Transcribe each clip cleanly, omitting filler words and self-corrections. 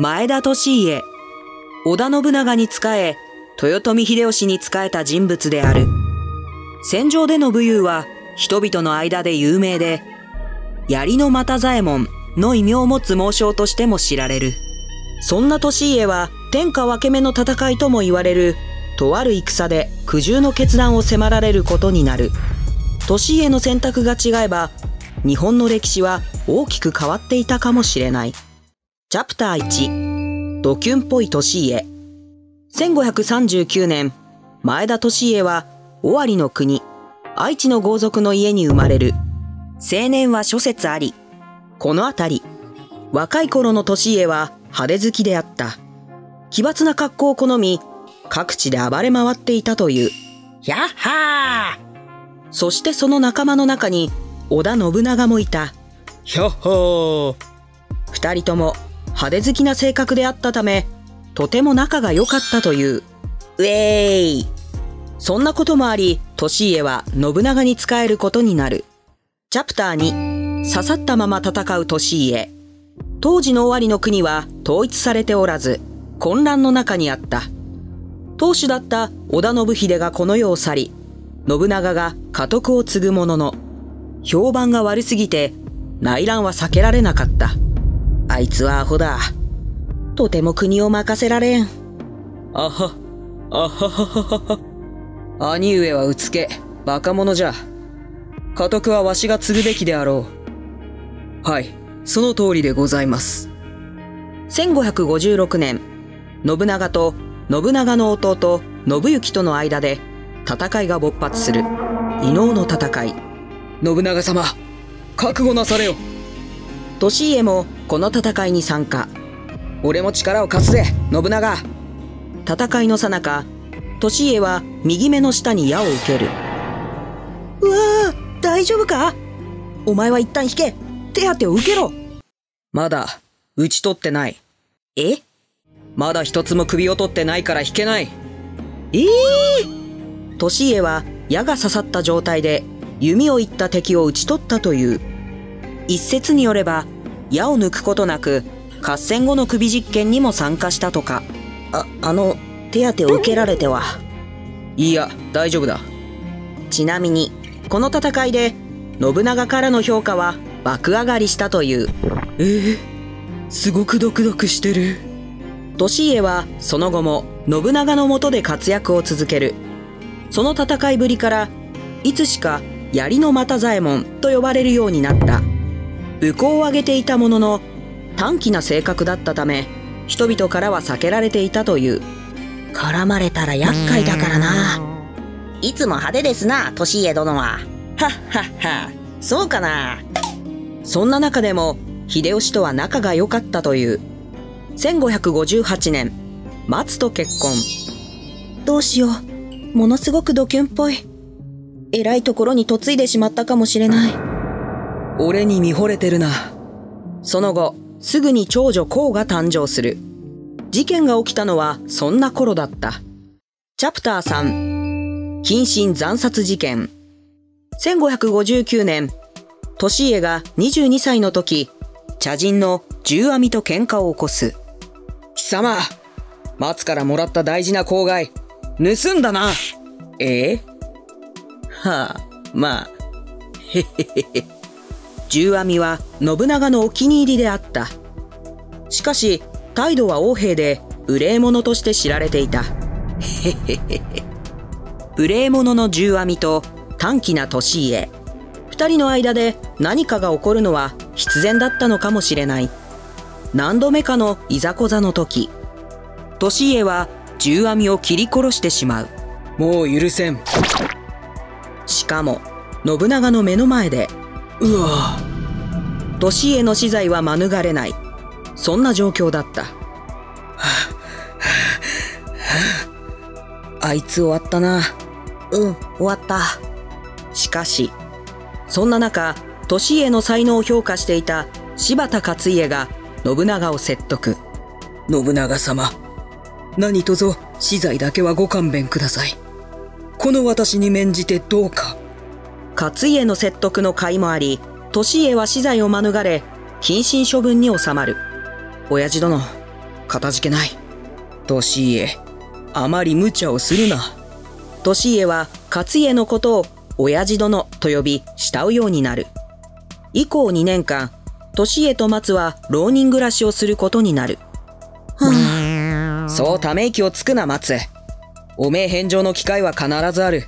前田利家、織田信長に仕え、豊臣秀吉に仕えた人物である。戦場での武勇は人々の間で有名で、槍の又左衛門の異名を持つ猛将としても知られる。そんな利家は天下分け目の戦いとも言われる、とある戦で苦渋の決断を迫られることになる。利家の選択が違えば、日本の歴史は大きく変わっていたかもしれない。チャプター1、ドキュンっぽい利家。1539年、前田利家は尾張の国、愛知の豪族の家に生まれる。青年は諸説あり。このあたり、若い頃の利家は派手好きであった。奇抜な格好を好み、各地で暴れ回っていたという。やっはー！そしてその仲間の中に織田信長もいた。ひょっほー！二人とも派手好きな性格であったため、とても仲が良かったという。うえーい！そんなこともあり、利家は信長に仕えることになる。チャプター2、刺さったまま戦う利家。当時の尾張の国は統一されておらず、混乱の中にあった。当主だった織田信秀がこの世を去り、信長が家督を継ぐものの、評判が悪すぎて内乱は避けられなかった。あいつはアホだ。とても国を任せられん。あは、あはははは。兄上はうつけ、バカ者じゃ。家督はわしが継ぐべきであろう。はい、その通りでございます。1556年、信長と信長の弟、信行との間で戦いが勃発する。異能の戦い。信長様、覚悟なされよ。利家もこの戦いに参加。俺も力を貸すぜ、信長。戦いの最中、利家は右目の下に矢を受ける。うわぁ、大丈夫か？お前は一旦引け、手当てを受けろ。まだ、打ち取ってない。え？まだ一つも首を取ってないから引けない。ええー！利家は矢が刺さった状態で弓を射った敵を打ち取ったという。一説によれば、矢を抜くことなく、合戦後の首実験にも参加したとか。手当てを受けられては。いや、大丈夫だ。ちなみに、この戦いで、信長からの評価は爆上がりしたという。すごくドクドクしてる。利家は、その後も、信長の下で活躍を続ける。その戦いぶりから、いつしか、槍の又左衛門と呼ばれるようになった。武功を挙げていたものの、短気な性格だったため、人々からは避けられていたという。絡まれたら厄介だからな。いつも派手ですな、利家殿は。はっはっは、そうかな。そんな中でも、秀吉とは仲が良かったという。1558年、松と結婚。どうしよう、ものすごくドキュンっぽい。えらいところに嫁いでしまったかもしれない。俺に見惚れてるな。その後、すぐに長女こうが誕生する。事件が起きたのはそんな頃だった。チャプター3、謹慎惨殺事件。1559年、利家が22歳の時、茶人の重阿弥と喧嘩を起こす。貴様、松からもらった大事な笄貝、盗んだな。はあ、まあ。へへへへ。重阿弥は信長のお気に入りであった。しかし、態度は横柄で、無礼者として知られていた。へへへへ。無礼者の重阿弥と短気な利家。二人の間で何かが起こるのは必然だったのかもしれない。何度目かのいざこざの時、利家は重阿弥を切り殺してしまう。もう許せん。しかも、信長の目の前で。うわぁ。利家の死罪は免れない。そんな状況だった。あいつ終わったな。うん、終わった。しかし、そんな中、利家の才能を評価していた柴田勝家が信長を説得。信長様、何とぞ死罪だけはご勘弁ください。この私に免じてどうか。勝家の説得の甲斐もあり、利家は死罪を免れ、謹慎処分に収まる。親父殿、かたじけない。利家、あまり無茶をするな。利家は勝家のことを親父殿と呼び慕うようになる。以降2年間、利家と松は浪人暮らしをすることになる。そうため息をつくな、松。おめえ返上の機会は必ずある。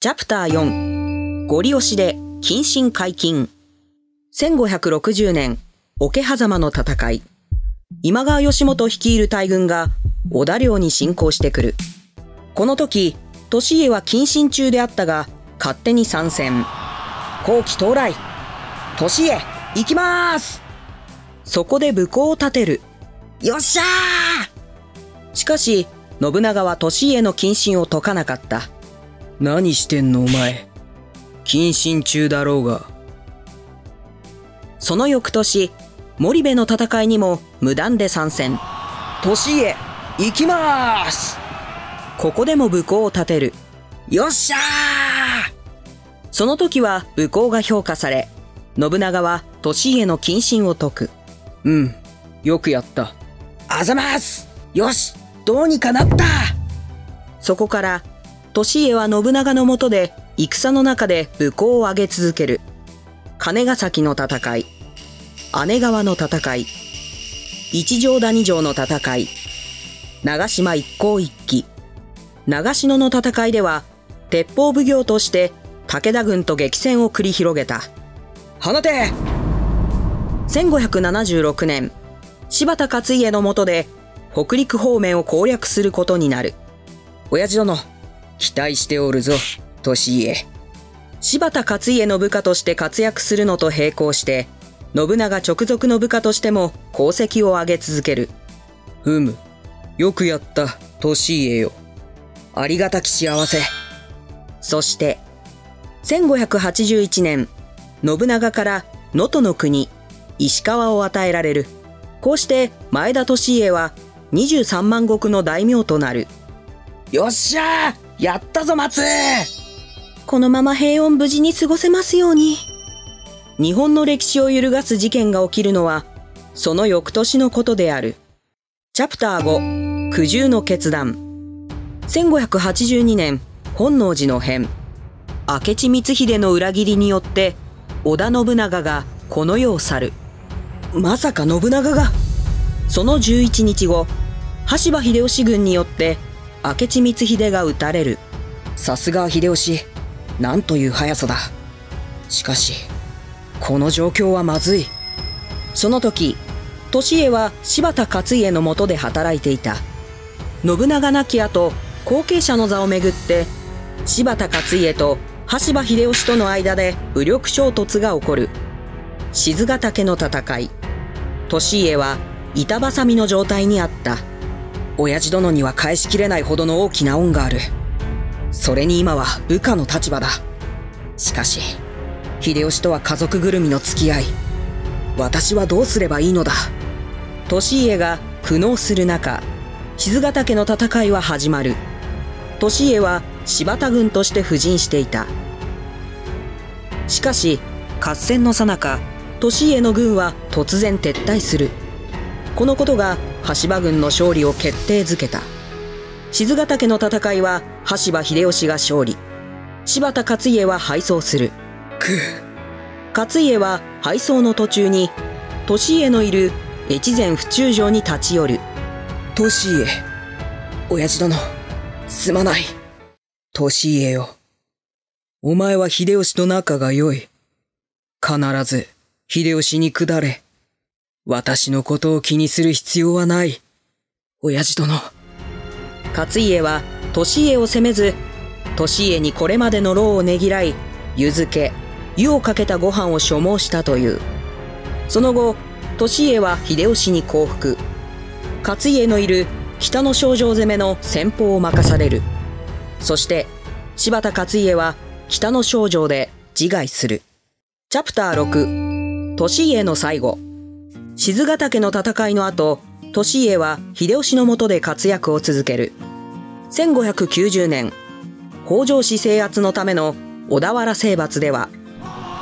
チャプター4、ご利押しで謹慎解禁。1560年、桶狭間の戦い。今川義元率いる大軍が織田領に侵攻してくる。この時、利家は謹慎中であったが、勝手に参戦。好機到来、利家、行きまーす。そこで武功を立てる。よっしゃー。しかし、信長は利家の謹慎を解かなかった。何してんのお前。謹慎中だろうが。その翌年、森部の戦いにも無断で参戦。利家、行きまーす。ここでも武功を立てる。よっしゃー。その時は武功が評価され、信長は利家の謹慎を解く。うん、よくやった。あざます。よし、どうにかなった。そこから、利家は信長のもとで戦の中で武功を上げ続ける。金ヶ崎の戦い、姉川の戦い、一条谷城の戦い、長島一向一揆、長篠の戦いでは、鉄砲奉行として武田軍と激戦を繰り広げた。放て。1576年、柴田勝家の下で北陸方面を攻略することになる。親父殿、期待しておるぞ、利家。柴田勝家の部下として活躍するのと並行して、信長直属の部下としても功績を上げ続ける。ふむ、よくやった、利家よ。ありがたき幸せ。そして、1581年、信長から能登の国、石川を与えられる。こうして前田利家は23万石の大名となる。よっしゃー、やったぞ松。このまま平穏無事に過ごせますように。日本の歴史を揺るがす事件が起きるのは、その翌年のことである。チャプター5、苦渋の決断。1582年、本能寺の変。明智光秀の裏切りによって、織田信長がこの世を去る。まさか信長が。その11日後、羽柴秀吉軍によって明智光秀が討たれる。さすが秀吉、なんという速さだ。しかしこの状況はまずい。その時、利家は柴田勝家の下で働いていた。信長亡き後、後継者の座をめぐって柴田勝家と羽柴秀吉との間で武力衝突が起こる。賤ヶ岳の戦い。利家は板挟みの状態にあった。親父殿には返しきれないほどの大きな恩がある。それに今は部下の立場だ。しかし、秀吉とは家族ぐるみの付き合い。私はどうすればいいのだ。利家が苦悩する中、賤ヶ岳の戦いは始まる。利家は柴田軍として布陣していた。しかし合戦の最中、利家の軍は突然撤退する。このことが羽柴軍の勝利を決定づけた。賤ヶ岳の戦いは羽柴秀吉が勝利。柴田勝家は敗走する。くう。勝家は敗走の途中に利家のいる越前府中城に立ち寄る。利家、親父殿、すまない。利家よ。お前は秀吉と仲が良い。必ず秀吉に下れ。私のことを気にする必要はない。親父殿。勝家は利家を責めず、利家にこれまでの労をねぎらい、湯漬け、湯をかけたご飯を所望したという。その後、利家は秀吉に降伏。勝家のいる北の庄城攻めの先鋒を任される。そして、柴田勝家は北の庄城で自害する。チャプター6、利家の最後。賤ヶ岳の戦いの後、利家は秀吉の下で活躍を続ける。1590年、北条氏制圧のための小田原征伐では、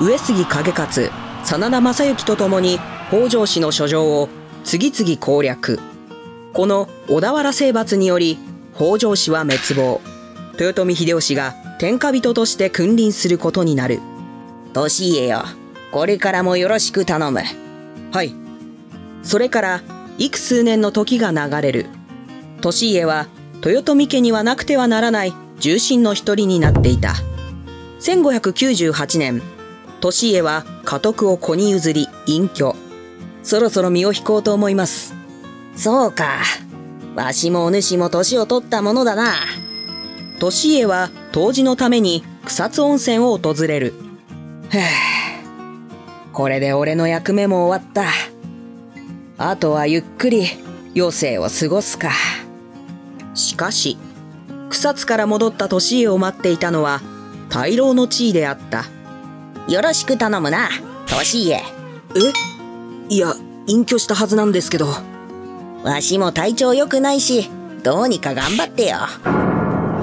上杉景勝、真田昌幸と共に北条氏の書城を次々攻略。この小田原征伐により北条氏は滅亡、豊臣秀吉が天下人として君臨することになる。利家よ、これからもよろしく頼む。はい。それから幾数年の時が流れる。利家は豊臣家にはなくてはならない重臣の一人になっていた。1598年、利家は家督を子に譲り隠居。そろそろ身を引こうと思います。そうか、わしもお主も年を取ったものだな。利家は湯治のために草津温泉を訪れる。へえ、これで俺の役目も終わった。あとはゆっくり余生を過ごすか。しかし草津から戻った利家を待っていたのは大老の地位であった。よろしく頼むな、利家。え、いや、隠居したはずなんですけど。わしも体調良くないし、どうにか頑張ってよ。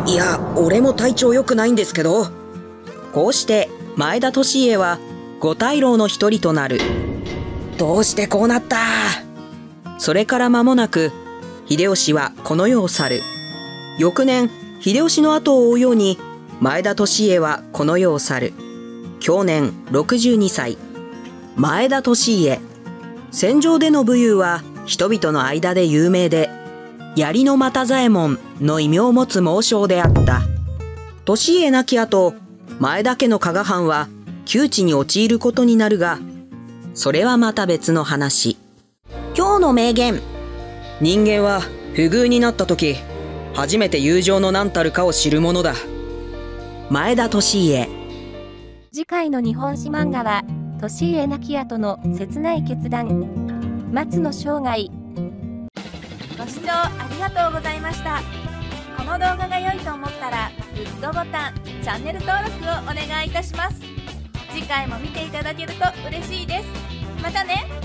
いや、俺も体調良くないんですけど。こうして前田利家は五大老の一人となる。どうしてこうなった。それから間もなく秀吉はこの世を去る。翌年、秀吉の後を追うように前田利家はこの世を去る。享年62歳。前田利家、戦場での武勇は人々の間で有名で、槍の又左衛門の異名を持つ猛将であった。利家亡き後、前田家の加賀藩は窮地に陥ることになるが、それはまた別の話。今日の名言。人間は不遇になった時、初めて友情の何たるかを知るものだ。前田利家。次回の日本史漫画は、利家亡き後の切ない決断、松の生涯。ご視聴ありがとうございました。この動画が良いと思ったら、グッドボタン、チャンネル登録をお願いいたします。次回も見ていただけると嬉しいです。またね。